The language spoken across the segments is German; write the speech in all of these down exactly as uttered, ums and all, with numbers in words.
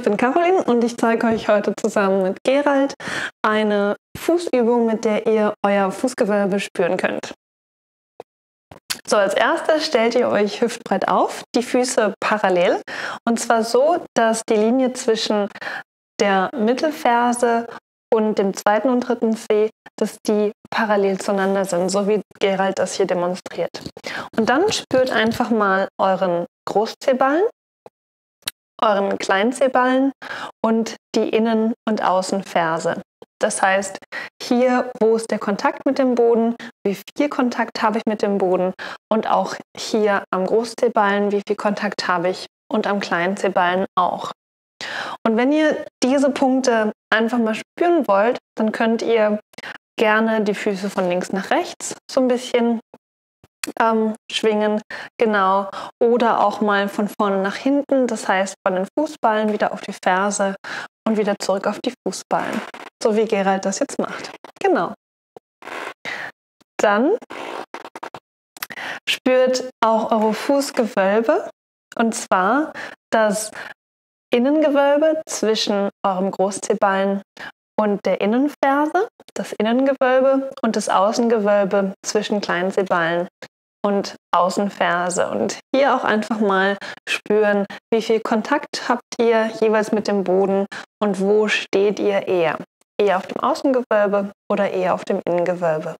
ich bin Caroline und ich zeige euch heute zusammen mit Gerald eine Fußübung, mit der ihr euer Fußgewölbe spüren könnt. So, als erstes stellt ihr euch hüftbreit auf, die Füße parallel und zwar so, dass die Linie zwischen der Mittelferse und dem zweiten und dritten Zeh, dass die parallel zueinander sind, so wie Gerald das hier demonstriert. Und dann spürt einfach mal euren Großzehballen, euren Kleinzehballen und die Innen- und Außenferse. Das heißt, hier, wo ist der Kontakt mit dem Boden, wie viel Kontakt habe ich mit dem Boden und auch hier am Großzehballen, wie viel Kontakt habe ich und am Kleinzehballen auch. Und wenn ihr diese Punkte einfach mal spüren wollt, dann könnt ihr gerne die Füße von links nach rechts so ein bisschen ähm, schwingen, genau, oder auch mal von vorne nach hinten, das heißt von den Fußballen wieder auf die Ferse und wieder zurück auf die Fußballen, so wie Gerald das jetzt macht. Genau. Dann spürt auch eure Fußgewölbe und zwar das Innengewölbe zwischen eurem Großzehballen und der Innenferse, das Innengewölbe und das Außengewölbe zwischen Kleinzehballen und Außenferse. Und hier auch einfach mal spüren, wie viel Kontakt habt ihr jeweils mit dem Boden und wo steht ihr eher? Eher auf dem Außengewölbe oder eher auf dem Innengewölbe?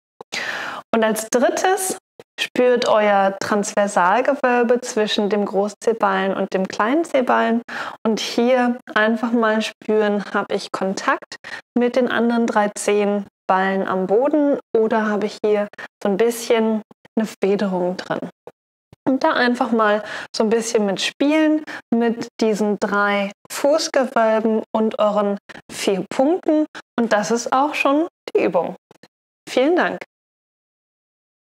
Und als drittes spürt euer Transversalgewölbe zwischen dem Großzehballen und dem Kleinzehballen und hier einfach mal spüren, habe ich Kontakt mit den anderen drei Zehenballen am Boden oder habe ich hier so ein bisschen eine Federung drin. Und da einfach mal so ein bisschen mit spielen, mit diesen drei Fußgewölben und euren vier Punkten und das ist auch schon die Übung. Vielen Dank!